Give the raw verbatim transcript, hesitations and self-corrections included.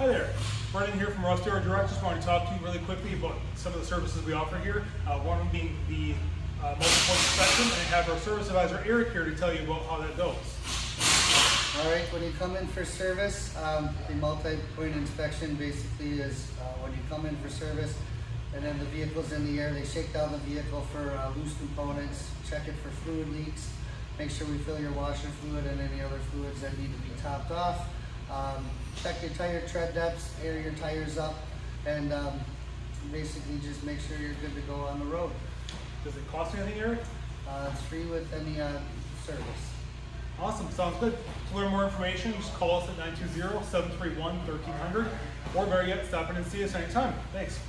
Hi there, Brendan here from Russ Darrow Direct. Just wanted to talk to you really quickly about some of the services we offer here. Uh, one being the uh, most important spectrum, and I have our service advisor Eric here to tell you about how that goes. All right, when you come in for service, um, the multi-point inspection basically is uh, when you come in for service and then the vehicle's in the air, they shake down the vehicle for uh, loose components, check it for fluid leaks, make sure we fill your washer fluid and any other fluids that need to be topped off. Um, check your tire tread depths, air your tires up, and um, basically just make sure you're good to go on the road. Does it cost anything, Eric? Uh, it's free with any uh, service. Awesome, sounds good. To learn more information, just call us at nine two zero, seven three one, one three zero zero, or better yet, stop in and see us anytime. Thanks.